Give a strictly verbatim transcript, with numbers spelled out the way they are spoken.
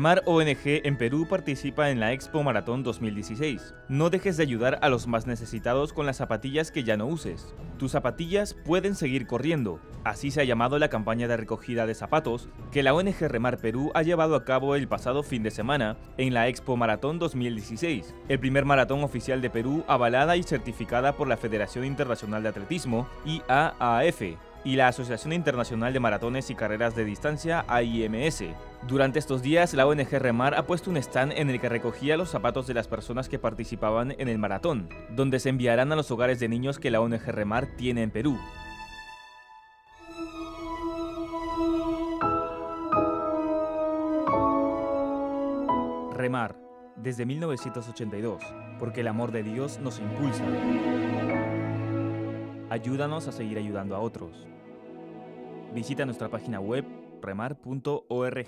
Remar punto org en Perú participa en la Expo Maratón dos mil dieciséis. No dejes de ayudar a los más necesitados con las zapatillas que ya no uses. Tus zapatillas pueden seguir corriendo. Así se ha llamado la campaña de recogida de zapatos que la O N G Remar Perú ha llevado a cabo el pasado fin de semana en la Expo Maratón dos mil dieciséis, el primer maratón oficial de Perú avalada y certificada por la Federación Internacional de Atletismo, I A A F. Y la Asociación Internacional de Maratones y Carreras de Distancia, A I M S. Durante estos días, la O N G Remar ha puesto un stand en el que recogía los zapatos de las personas que participaban en el maratón, donde se enviarán a los hogares de niños que la O N G Remar tiene en Perú. Remar, desde mil novecientos ochenta y dos, porque el amor de Dios nos impulsa. Ayúdanos a seguir ayudando a otros. Visita nuestra página web remar punto org.